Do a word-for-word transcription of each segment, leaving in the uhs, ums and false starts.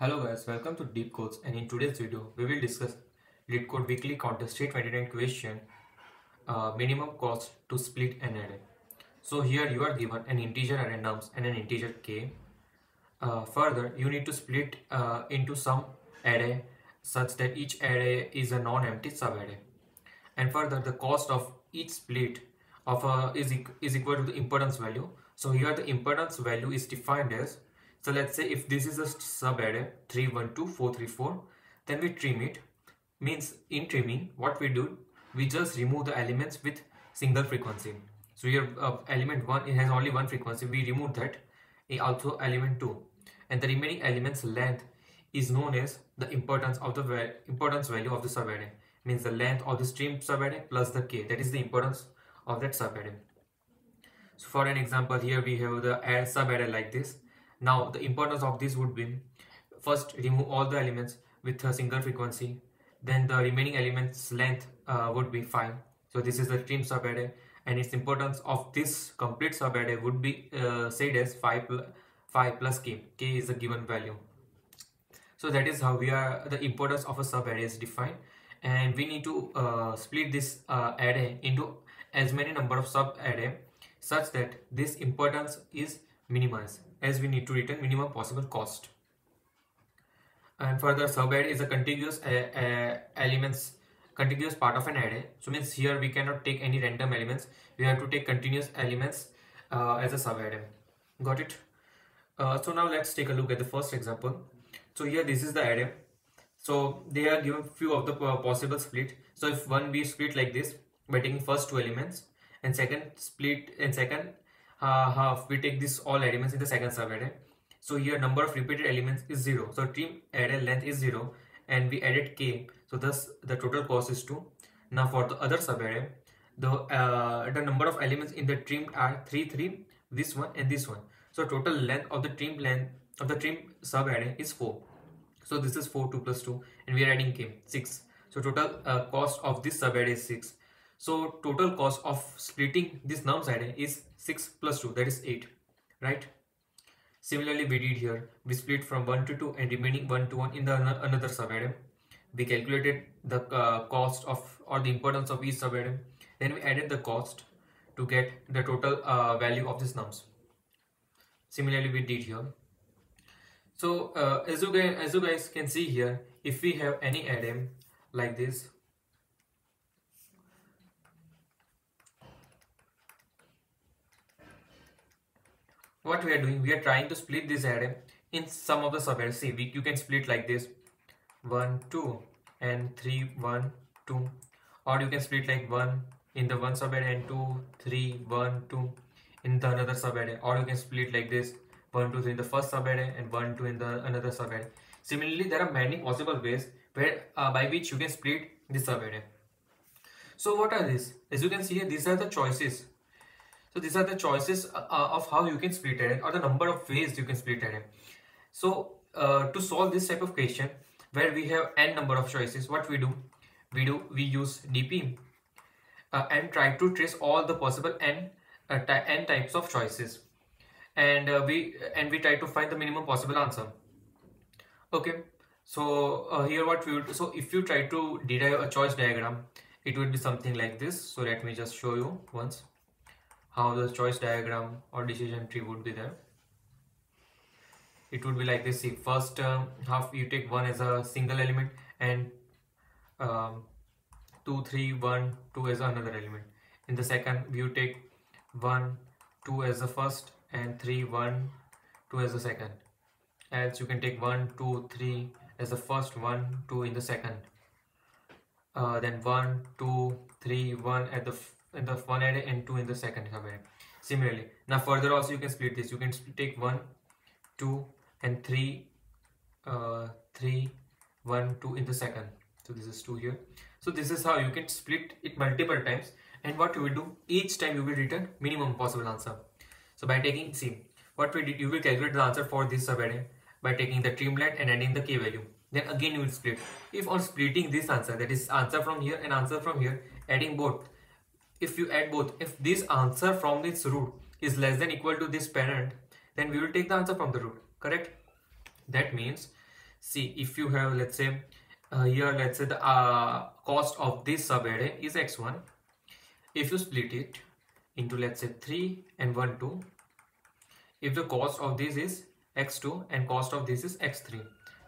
Hello guys, welcome to Deep Codes, and in today's video we will discuss LeetCode weekly contested twenty-nine question uh, minimum cost to split an array. So here you are given an integer array nums and an integer k. Uh, further, you need to split uh, into some array such that each array is a non-empty subarray. And further, the cost of each split of a is e is equal to the impedance value. So here the impedance value is defined as, so let's say if this is a subarray three one two four three four, then we trim it. Means in trimming, what we do, we just remove the elements with single frequency. So here uh, element one, it has only one frequency, we remove that, also element two, and the remaining elements length is known as the impedance of the va impedance value of the subarray. Means the length of the stream subarray plus the k, that is the impedance of that subarray. So for an example, here we have the subarray like this. Now the importance of this would be, first remove all the elements with a single frequency, then the remaining elements length uh, would be five. So this is the trim subarray, and its importance of this complete subarray would be uh, said as five, pl five plus k. K is a given value. So that is how we are the importance of a subarray is defined, and we need to uh, split this uh, array into as many number of subarray such that this importance is minimized, as we need to return minimum possible cost. And further, subarray is a contiguous uh, uh, elements contiguous part of an array. So means here we cannot take any random elements, we have to take continuous elements uh, as a subarray. Got it? Uh, so now let's take a look at the first example. So here this is the array, so they are given few of the possible split. So if one we split like this by taking first two elements, and second split and second Uh, half we take this all elements in the second subarray. So here number of repeated elements is zero, so trim array length is zero, and we added k, so thus the total cost is two. Now for the other subarray, the uh, the number of elements in the trimmed are three three, this one and this one, so total length of the trim length of the trim subarray is four. So this is four two plus two, and we are adding k, six. So total uh, cost of this subarray is six. So total cost of splitting this nums array is six plus two, that is eight, right? Similarly we did here, we split from one to two and remaining one to one in the another subarray. We calculated the uh, cost of or the importance of each subarray, then we added the cost to get the total uh, value of this nums. Similarly we did here. So uh, as you guys, as you guys can see here, if we have any array like this, what we are doing, we are trying to split this array in some of the subarrays. See, we, you can split like this one two and three one two, or you can split like one in the one subarray and two three one two in the another subarray, or you can split like this one two three in the first subarray and one two in the another subarray. Similarly, there are many possible ways where uh, by which you can split this subarray. So what are these? As you can see here, these are the choices. So these are the choices uh, of how you can split array, or the number of ways you can split array. So uh, to solve this type of question where we have n number of choices, what we do, we do we use D P uh, and try to trace all the possible n uh, ty n types of choices, and uh, we and we try to find the minimum possible answer. Okay, so uh, here what we would, so if you try to derive a choice diagram, it would be something like this. So let me just show you once how the choice diagram or decision tree would be there. It would be like this. See, first um, half you take one as a single element, and um, two three one two as another element. In the second you take one two as the first, and three one two as the second. Else you can take one two three as the first, one two in the second, uh, then one two three one at the in the one array and two in the second subarray. Similarly, now further also you can split this. You can take one two and three uh, three one two in the second. So this is two here. So this is how you can split it multiple times, and what you will do, each time you will return minimum possible answer. So by taking, see what we did, you will calculate the answer for this subarray by taking the trim length and adding the k value. Then again you will split. If on splitting this answer, that is answer from here and answer from here, adding both, if you add both, if this answer from this root is less than equal to this parent, then we will take the answer from the root, correct? That means See, if you have, let's say, uh, here, let's say the uh, cost of this sub array is x one. If you split it into, let's say, three and one, two, if the cost of this is x two and cost of this is x three,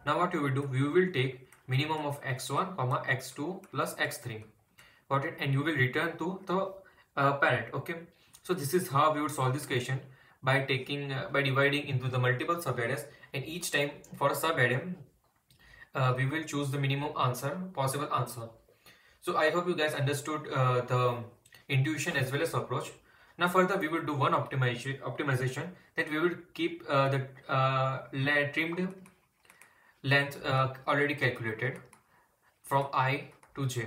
now what you will do, you will take minimum of x one comma x two plus x three, got it, and you will return to the uh, parent. Okay, so this is how we would solve this question, by taking uh, by dividing into the multiple subarrays, and each time for a subarray uh, we will choose the minimum answer, possible answer. So I hope you guys understood uh, the intuition as well as approach. Now further we will do one optimization optimization that we will keep uh, the uh, trimmed length uh, already calculated from I to j.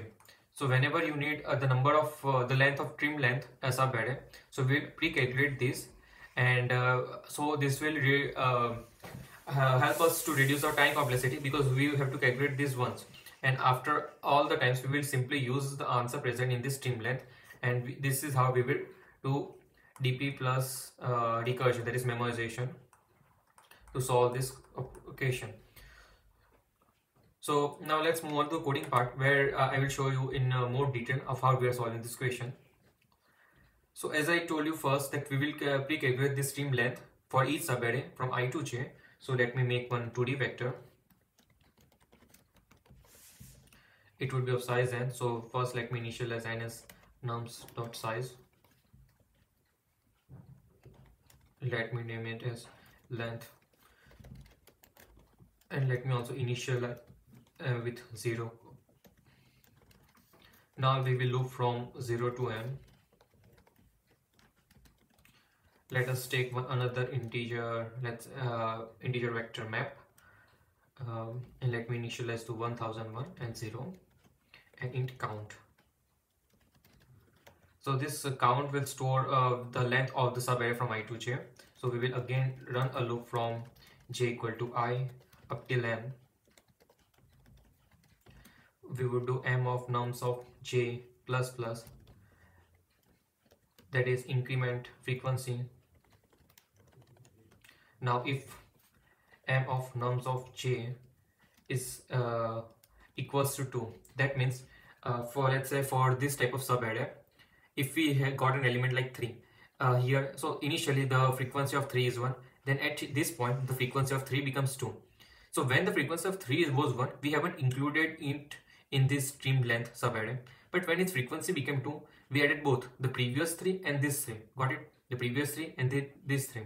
So whenever you need uh, the number of uh, the length of trim length as a array, so we will pre-calculate this, and uh, so this will re, uh, uh, help us to reduce our time complexity, because we have to calculate this once, and after all the times we will simply use the answer present in this trim length, and we, this is how we will do D P plus uh, recursion, that is memorization, to solve this equation. So now let's move on to the coding part, where uh, I will show you in uh, more detail of how we are solving this question. So as I told you first, that we will uh, pre-calculate this stream length for each subarray from I to j. So let me make one two D vector. It would be of size n. So first let me initialize n as nums.size. Let me name it as length, and let me also initialize Uh, with zero. Now we will loop from zero to n. Let us take one another integer, let's uh, integer vector map, um, and let me initialize to one thousand one and zero, and int count. So this uh, count will store uh, the length of the subarray from I to j. So we will again run a loop from j equal to I up till n. We would do m of nums of j plus plus, that is increment frequency. Now if m of nums of j is uh, equals to two, that means uh, for, let's say, for this type of subarray, if we have got an element like three uh, here, so initially the frequency of three is one, then at this point the frequency of three becomes two. So when the frequency of three was one, we haven't included it in this stream length subarray, but when its frequency became two, we added both the previous three and this three. Got it? The previous three and the, this three.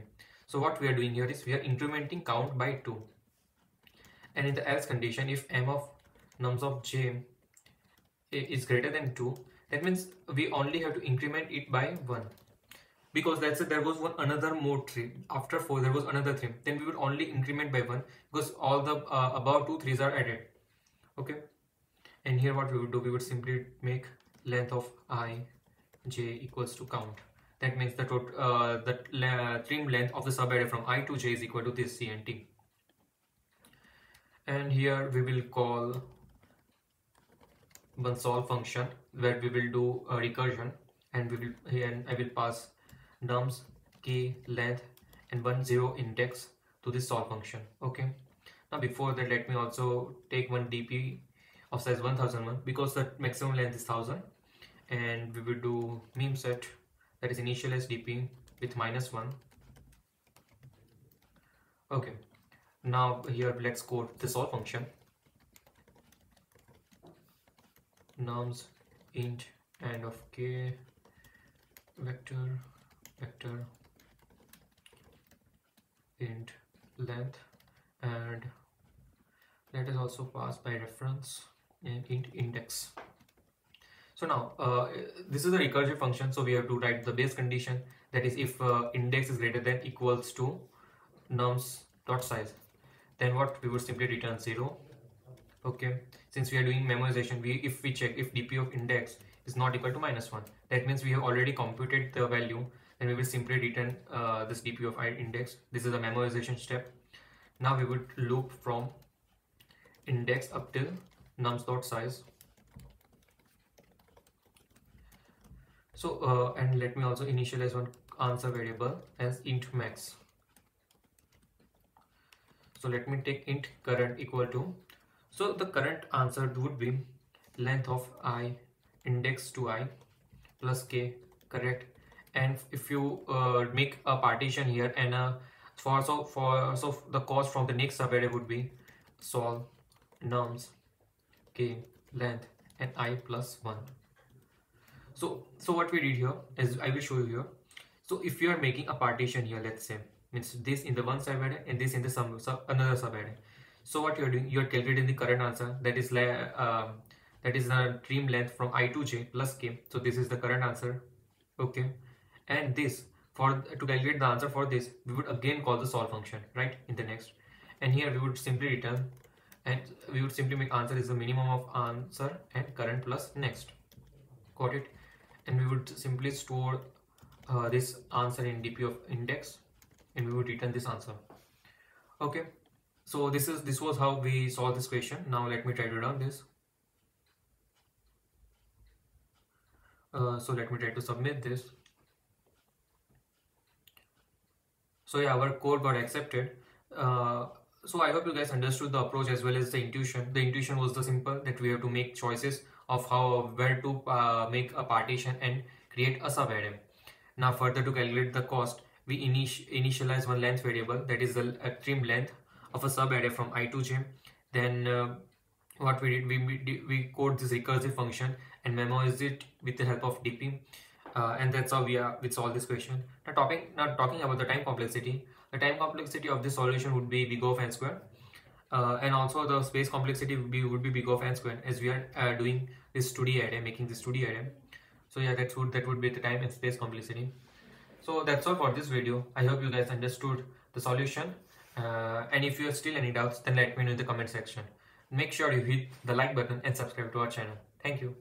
So what we are doing here is we are incrementing count by two. And in the else condition, if m of nums of j is greater than two, that means we only have to increment it by one. Because let's say there was one another more three, after four there was another three, then we would only increment by one, because all the uh, above two threes are added. Okay. And here what we would do, we would simply make length of I, j equals to count. That means the total, uh, the uh, trim length of the subarray from I to j is equal to this c and t. And here we will call one solve function, where we will do a recursion, and we will here, and I will pass nums key length and one zero index to this solve function. Okay. Now before that, let me also take one D P of size one thousand one, because the maximum length is one thousand, and we will do meme set, that is initialize dp with minus one. Okay, now here let's code the solve function. Nums int and of k vector vector int length, and let us also pass by reference and int index. So now uh, this is a recursive function, so we have to write the base condition, that is if uh, index is greater than equals to nums dot size, then what we would simply return zero. Okay, since we are doing memorization, we if we check if dp of index is not equal to minus one, that means we have already computed the value, then we will simply return uh, this dp of I index. This is the memorization step. Now we would loop from index up till nums.size. So uh, and let me also initialize one answer variable as int max. So let me take int current equal to, so the current answer would be length of I index to I plus k, correct? And if you uh, make a partition here and uh, for so for so the cost from the next subarray would be solve nums k length and I plus one. So so what we did here is I will show you here. So if you are making a partition here, let's say means this in the one subarray and this in the some sub another subarray. So what you are doing, you are calculating the current answer, that is uh, that is the trim length from I to j plus k. So this is the current answer, okay? And this, for to calculate the answer for this, we would again call the solve function, right, in the next. And here we would simply return, and we would simply make answer is the minimum of answer and current plus next. Got it? And we would simply store uh, this answer in dp of index, and we would return this answer. Okay, so this is this was how we solve this question. Now let me try to run this. Uh, so let me try to submit this. So yeah, our code got accepted. Uh, so I hope you guys understood the approach as well as the intuition. The intuition was the simple that we have to make choices of how where to uh, make a partition and create a subarray. Now further, to calculate the cost, we init initialize one length variable, that is the uh, trim length of a subarray from I to j. Then uh, what we did, we we code this recursive function and memoized it with the help of dp, uh, and that's how we are with solve this question. Now talking now talking about the time complexity, the time complexity of this solution would be big of n squared, uh, and also the space complexity would be would be big of n squared, as we are uh, doing this two D array, making this two D array. So yeah, that's would that would be the time and space complexity. So that's all for this video. I hope you guys understood the solution, uh, and if you have still any doubts, then let me know in the comment section. Make sure you hit the like button and subscribe to our channel. Thank you.